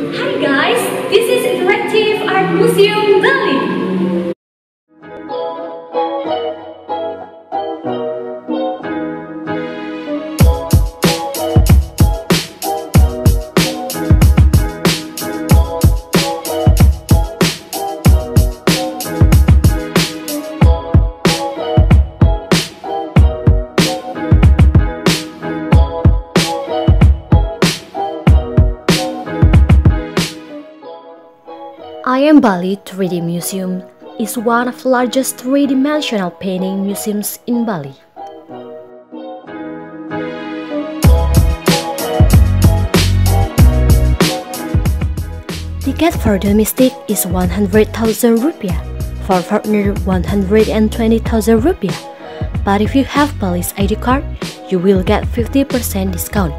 Hi guys, this is Interactive Art Museum Bali. I Am Bali 3D Museum is one of the largest three-dimensional painting museums in Bali. Ticket for domestic is 100,000 rupiah, for foreigner 120,000 rupiah, but if you have Bali's ID card, you will get 50% discount.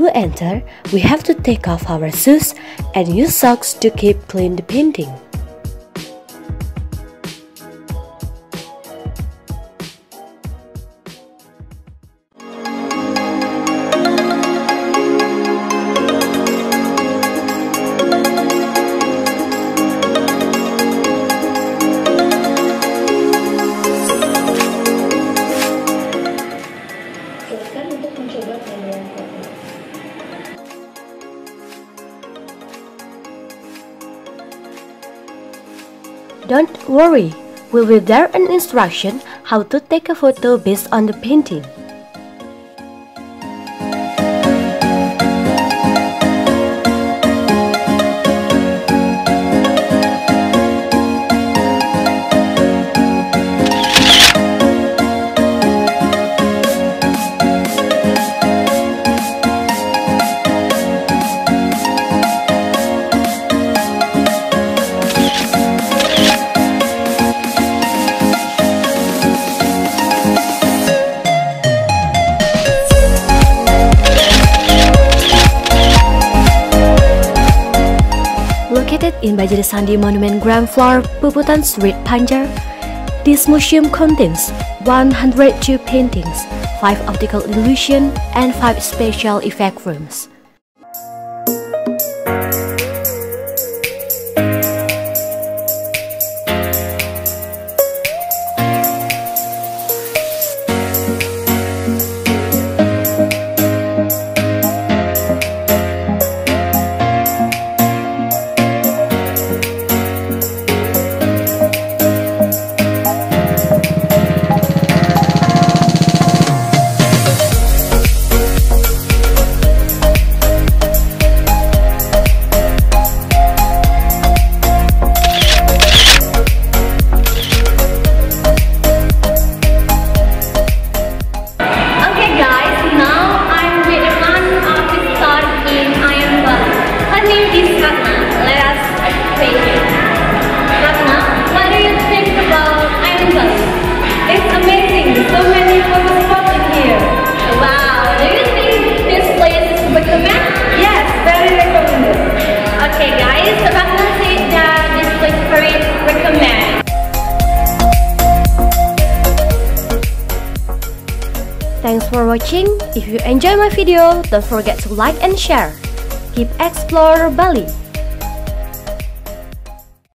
To enter, we have to take off our shoes and use socks to keep clean the painting. Don't worry, we will be there an instruction how to take a photo based on the painting. In Baja Sandi Monument ground floor, Puputan Street, Panjer, this museum contains 102 paintings, 5 optical illusion, and 5 special effect rooms. Thanks for watching. If you enjoy my video, don't forget to like and share. Keep explore Bali.